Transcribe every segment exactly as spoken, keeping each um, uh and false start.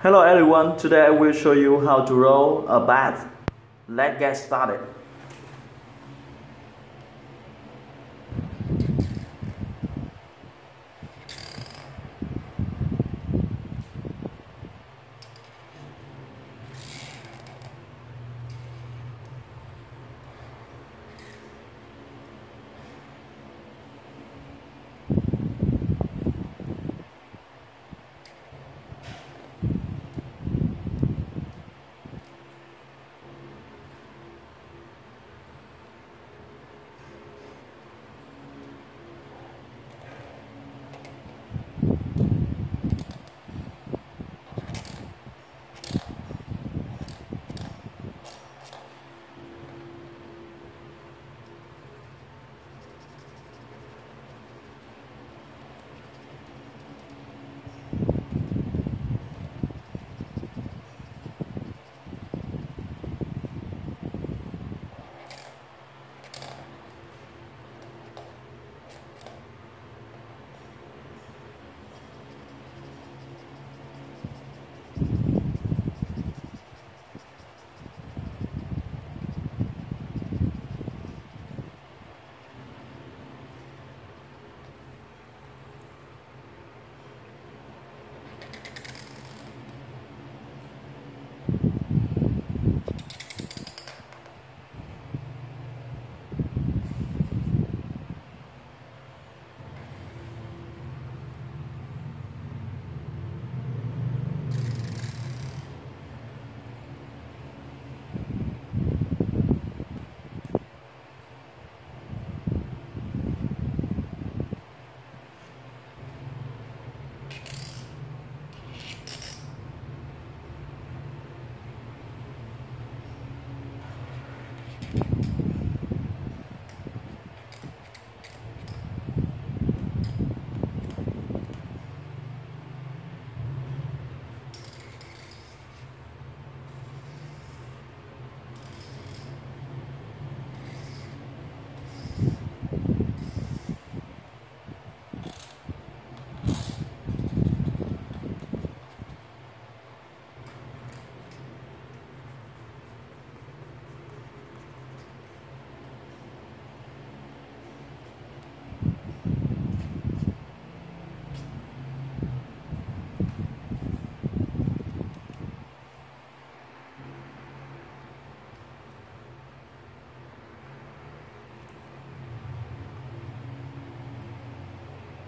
Hello everyone, today I will show you how to roll a bat. Let's get started.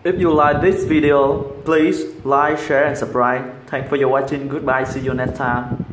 If you like this video, please like, share and subscribe. Thanks for your watching. Goodbye. See you next time.